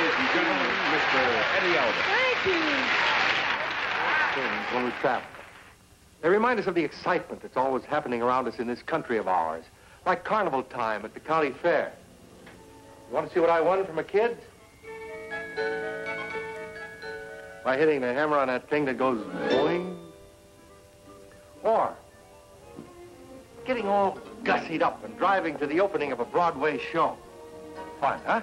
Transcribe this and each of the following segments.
ladies and gentlemen, Mr. Eddie Elder. Thank you. Things when we travel. They remind us of the excitement that's always happening around us in this country of ours, like carnival time at the county fair. You want to see what I won from a kid? By hitting the hammer on that thing that goes boing. Or getting all gussied up and driving to the opening of a Broadway show. Fun, huh?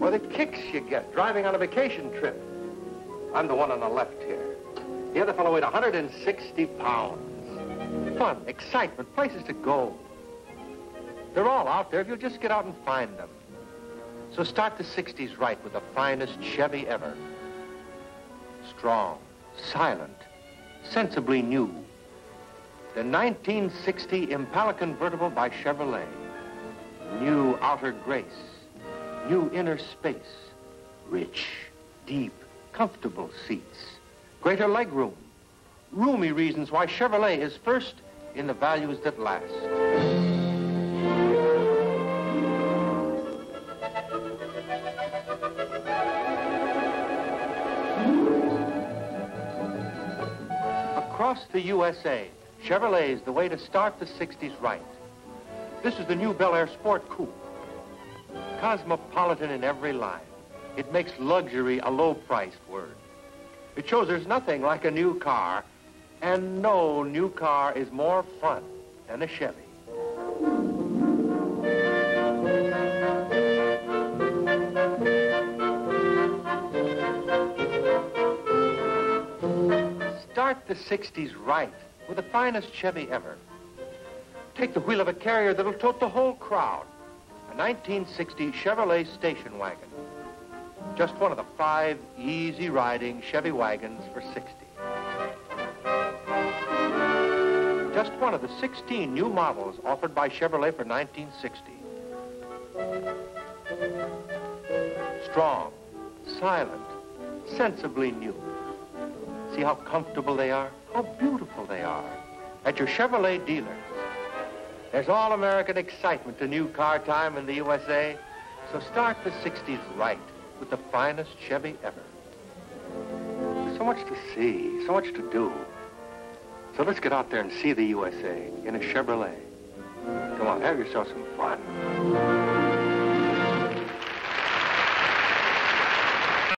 Or the kicks you get driving on a vacation trip. I'm the one on the left here. The other fellow weighed 160 pounds. Fun, excitement, places to go. They're all out there if you'll just get out and find them. So start the 60s right with the finest Chevy ever. Strong, silent, sensibly new. The 1960 Impala convertible by Chevrolet. New outer grace, new inner space. Rich, deep, comfortable seats. Greater legroom. Roomy reasons why Chevrolet is first in the values that last. Across the USA, Chevrolet is the way to start the 60s right. This is the new Bel Air Sport Coupe. Cosmopolitan in every line. It makes luxury a low-priced word. It shows there's nothing like a new car, and no new car is more fun than a Chevy. Start the 60s right with the finest Chevy ever. Take the wheel of a carrier that'll tote the whole crowd. A 1960 Chevrolet station wagon. Just one of the 5 easy-riding Chevy wagons for 60. Just one of the 16 new models offered by Chevrolet for 1960. Strong, silent, sensibly new. See how comfortable they are, how beautiful they are. At your Chevrolet dealer. There's all-American excitement to new car time in the USA, so start the 60s right with the finest Chevy ever. So much to see, so much to do. So let's get out there and see the USA in a Chevrolet. Come on, have yourself some fun.